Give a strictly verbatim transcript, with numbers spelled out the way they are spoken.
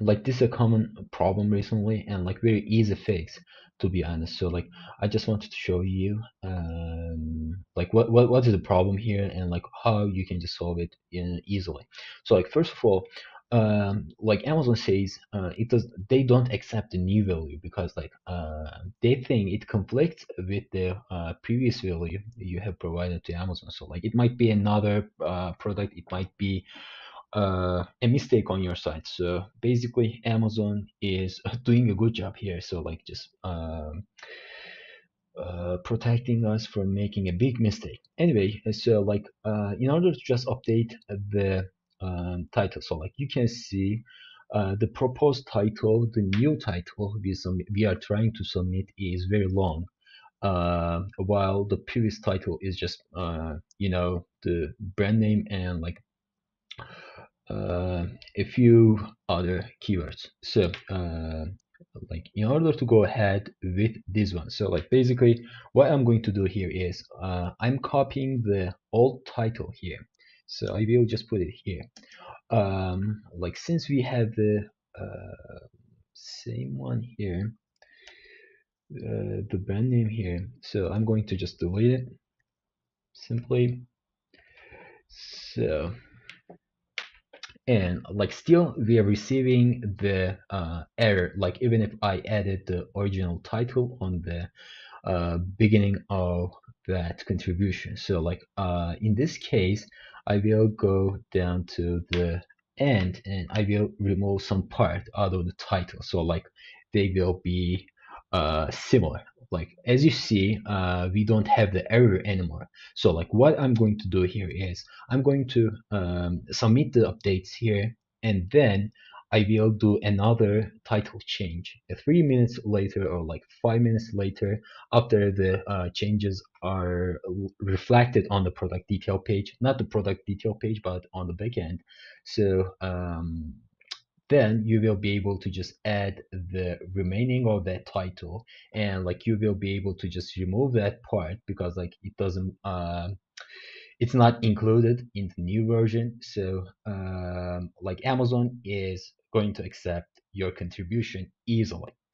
like this is a common problem recently and like very easy fix, to be honest. So like I just wanted to show you um like what what, what is the problem here and like how you can just solve it in easily. So like first of all, um like Amazon says uh it does they don't accept the new value because like uh they think it conflicts with the uh previous value you have provided to Amazon. So like it might be another uh product, it might be uh a mistake on your side. So basically Amazon is doing a good job here, so like just um uh protecting us from making a big mistake. Anyway, so like uh in order to just update the um title, so like you can see uh the proposed title, the new title we submit, we are trying to submit, is very long, uh while the previous title is just uh you know the brand name and like Uh, a few other keywords. So uh, like in order to go ahead with this one, so like basically what I'm going to do here is uh, I'm copying the old title here, so I will just put it here. Um, like since we have the uh, same one here, uh, the brand name here, so I'm going to just delete it simply. So and like still we are receiving the uh, error, like even if I added the original title on the uh, beginning of that contribution. So like uh, in this case I will go down to the end and I will remove some part out of the title, so like they will be uh, similar. Like as you see, uh, we don't have the error anymore. So like what I'm going to do here is I'm going to um, submit the updates here, and then I will do another title change three minutes later or like five minutes later after the uh, changes are reflected on the product detail page, not the product detail page but on the backend. So um, then you will be able to just add the remaining of that title, and like you will be able to just remove that part because like it doesn't uh, it's not included in the new version. So um, like Amazon is going to accept your contribution easily.